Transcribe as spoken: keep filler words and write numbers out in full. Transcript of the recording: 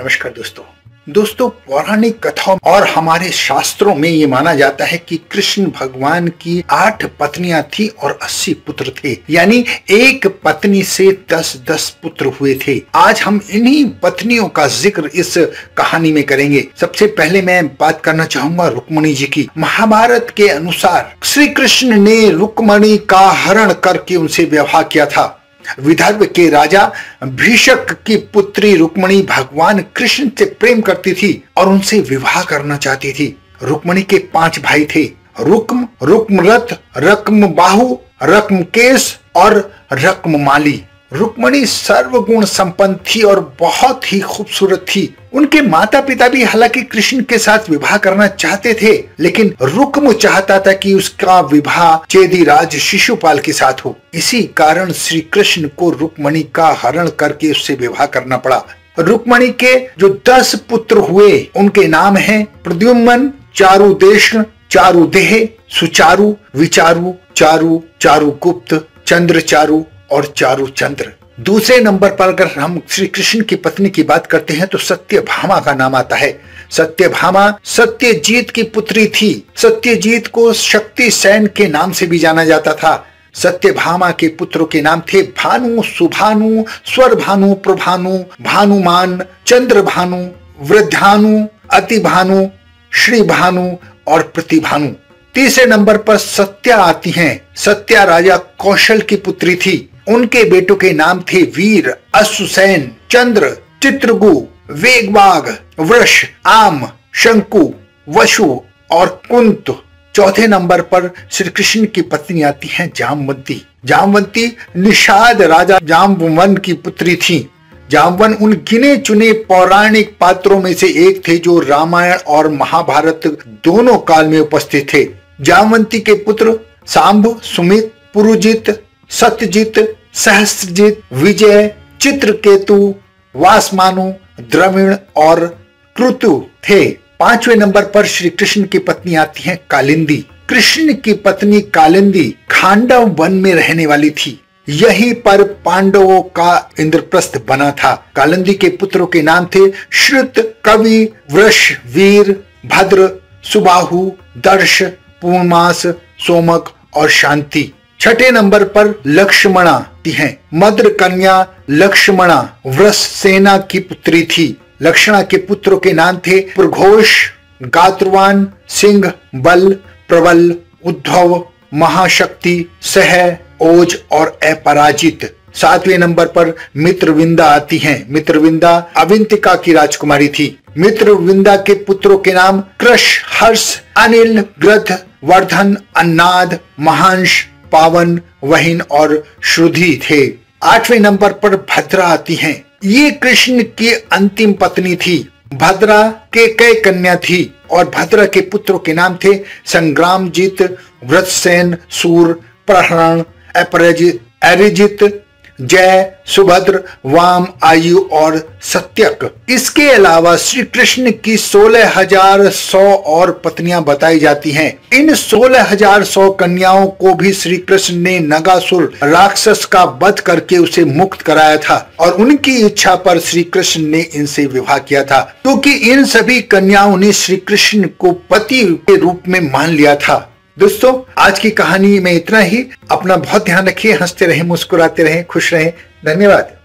नमस्कार दोस्तों दोस्तों पौराणिक कथाओं और हमारे शास्त्रों में ये माना जाता है कि कृष्ण भगवान की आठ पत्नियां थी और अस्सी पुत्र थे, यानी एक पत्नी से दस दस पुत्र हुए थे। आज हम इन्हीं पत्नियों का जिक्र इस कहानी में करेंगे। सबसे पहले मैं बात करना चाहूंगा रुक्मणी जी की। महाभारत के अनुसार श्री कृष्ण ने रुक्मणी का हरण करके उनसे विवाह किया था। विदर्भ के राजा भीषक की पुत्री रुक्मणी भगवान कृष्ण से प्रेम करती थी और उनसे विवाह करना चाहती थी। रुक्मणी के पांच भाई थे, रुक्म, रुक्मरथ, रक्मबाहु, रक्मकेश और रक्ममाली। रुक्मणी सर्वगुण संपन्न थी और बहुत ही खूबसूरत थी। उनके माता पिता भी हालांकि कृष्ण के साथ विवाह करना चाहते थे, लेकिन रुक्म चाहता था कि उसका विवाह चेदीराज शिशुपाल के साथ हो। इसी कारण श्री कृष्ण को रुक्मणी का हरण करके उससे विवाह करना पड़ा। रुक्मणी के जो दस पुत्र हुए उनके नाम हैं प्रद्युमन, चारुदेशन, चारुदेह, सुचारु, विचारु, चारु, चारुगुप्त, चंद्रचारु और चारु चंद्र। दूसरे नंबर पर अगर हम श्री कृष्ण की पत्नी की बात करते हैं तो सत्यभामा का नाम आता है। सत्यभामा सत्यजीत की पुत्री थी। सत्यजीत को शक्ति सैन के नाम से भी जाना जाता था। सत्यभामा के पुत्रों के नाम थे भानु, सुभानु, स्वरभानु, प्रभानु, भानुमान, चंद्रभानु, वृद्धानु, अतिभानु, श्रीभानु और प्रतिभानु। तीसरे नंबर पर सत्या आती हैं। सत्या राजा कौशल की पुत्री थी। उनके बेटों के नाम थे वीर, अश्वसेन, चंद्र, चित्रगु, वेगवाग, वृष, आम, शंकु, वशु और कुंत। चौथे नंबर पर श्री कृष्ण की पत्नी आती हैं जाम्बवंती। जाम्बवंती निषाद राजा जाम्बवंत की पुत्री थी। जाम्बवन उन गिने चुने पौराणिक पात्रों में से एक थे जो रामायण और महाभारत दोनों काल में उपस्थित थे। जाम्बवंती के पुत्र सांभ, सुमित, पुरुजित, सत्यजित, सहस्त्रजित, विजय, चित्रकेतु, वासमानु, द्रविण और कृतु थे। पांचवें नंबर पर श्री कृष्ण की पत्नी आती हैं कालिंदी। कृष्ण की पत्नी कालिंदी खांडव वन में रहने वाली थी। यहीं पर पांडवों का इंद्रप्रस्थ बना था। कालिंदी के पुत्रों के नाम थे श्रुत, कवि, वृष, वीर, भद्र, सुबाहु, दर्श, पूर्णमास, सोमक और शांति। छठे नंबर पर लक्ष्मणा हैं। मद्र कन्या लक्ष्मणा वृष सेना की पुत्री थी। लक्ष्मणा के पुत्रों के नाम थे प्रघोष, गात्रवान, सिंह, बल, प्रबल, उद्धव, महाशक्ति, सह, ओज और अपराजित। सातवें नंबर पर मित्रविंदा आती हैं। मित्रविंदा अविंतिका की राजकुमारी थी। मित्रविंदा के पुत्रों के नाम कृष, हर्ष, अनिल, ग्रथ, वर्धन, अन्नाद, महांश, पावन, वहीन और श्रुधि थे। आठवें नंबर पर भद्रा आती हैं। ये कृष्ण की अंतिम पत्नी थी। भद्रा के कई कन्या थी और भद्रा के पुत्रों के नाम थे संग्रामजीत, व्रतसेन, सूर, प्रहरण, अपराजित, अरिजित, जय, सुभद्र, वाम, आयु और सत्यक। इसके अलावा श्री कृष्ण की सोलह हजार सौ और पत्नियां बताई जाती हैं। इन सोलह हजार सौ कन्याओं को भी श्री कृष्ण ने नगासुर राक्षस का वध करके उसे मुक्त कराया था और उनकी इच्छा पर श्री कृष्ण ने इनसे विवाह किया था, क्योंकि तो इन सभी कन्याओं ने श्री कृष्ण को पति के रूप में मान लिया था। दोस्तों आज की कहानी में इतना ही। अपना बहुत ध्यान रखिए, हंसते रहें, मुस्कुराते रहें, खुश रहें। धन्यवाद।